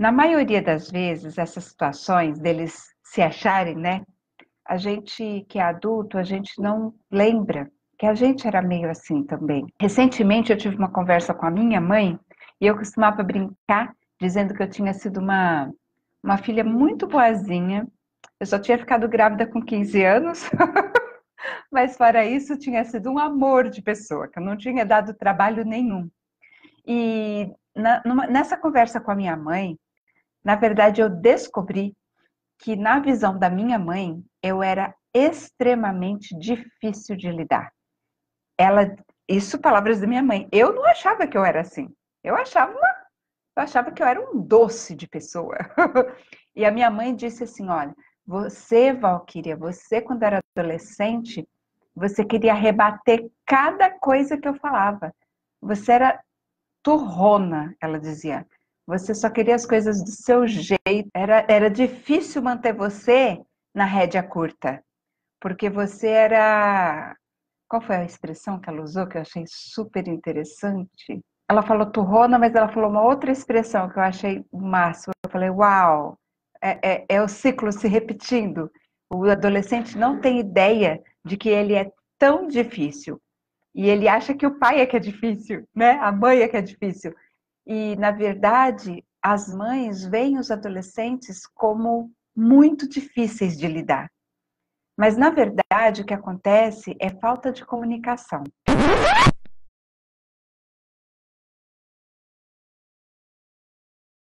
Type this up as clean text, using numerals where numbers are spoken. Na maioria das vezes, essas situações deles se acharem, né? A gente que é adulto, a gente não lembra que a gente era meio assim também. Recentemente eu tive uma conversa com a minha mãe e eu costumava brincar dizendo que eu tinha sido uma filha muito boazinha. Eu só tinha ficado grávida com 15 anos, mas fora isso tinha sido um amor de pessoa, que eu não tinha dado trabalho nenhum. E nessa conversa com a minha mãe, na verdade eu descobri que na visão da minha mãe, eu era extremamente difícil de lidar. Isso palavras da minha mãe, eu não achava que eu era assim, eu achava que eu era um doce de pessoa. E a minha mãe disse assim, olha, você, Walkiria, você quando era adolescente, você queria rebater cada coisa que eu falava. Você era turrona, ela dizia. Você só queria as coisas do seu jeito. Era difícil manter você na rédea curta. Porque você era... Qual foi a expressão que ela usou que eu achei super interessante? Ela falou turrona, mas ela falou uma outra expressão que eu achei o máximo. Eu falei, uau! É o ciclo se repetindo. O adolescente não tem ideia de que ele é tão difícil. E ele acha que o pai é que é difícil, né? A mãe é que é difícil. E, na verdade, as mães veem os adolescentes como muito difíceis de lidar. Mas, na verdade, o que acontece é falta de comunicação.